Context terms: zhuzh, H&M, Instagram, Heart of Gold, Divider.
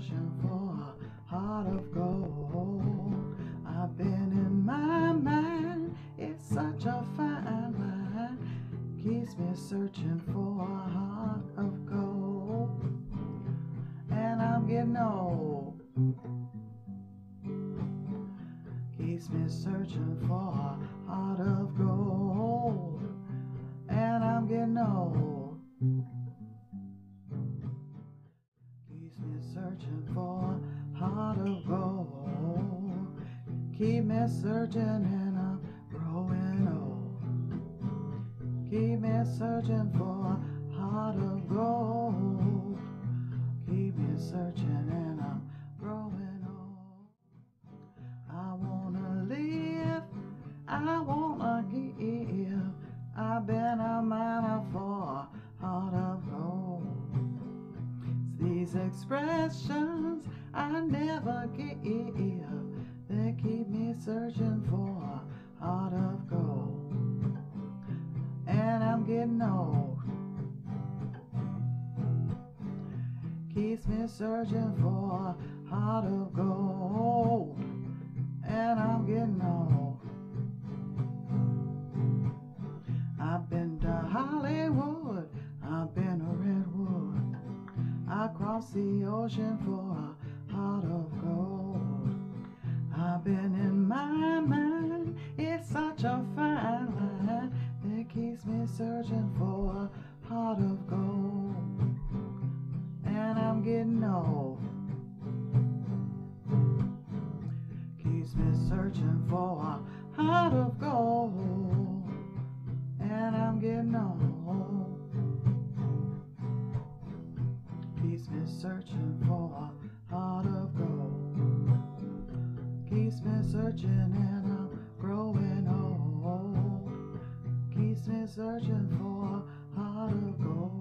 ocean for a heart of gold. I've been in my mind, it's such a fine wine, keeps me searching for a heart of gold. And I'm getting old, keeps me searching for a heart of gold. And I'm getting old, keeps me searching for a heart of gold. Keep me searching and I'm growing old. Keep me searching for a heart of gold. Keep me searching and I'm growing old. I wanna live, I wanna give. I've been a miner for a heart of gold. It's these expressions I never give that keep me searching for a heart of gold. And I'm getting old, keeps me searching for a heart of gold. And I'm getting old. I've been to Hollywood, I've been to Redwood, I crossed the ocean for a heart of gold. I've been in my mind, it's such a fine line that keeps me searching for a heart of gold. And I'm getting old, keeps me searching for a heart of gold. And I'm getting old, keeps me searching for a heart of gold. Keeps me searching and I'm growing old. Keeps me searching for a heart of gold.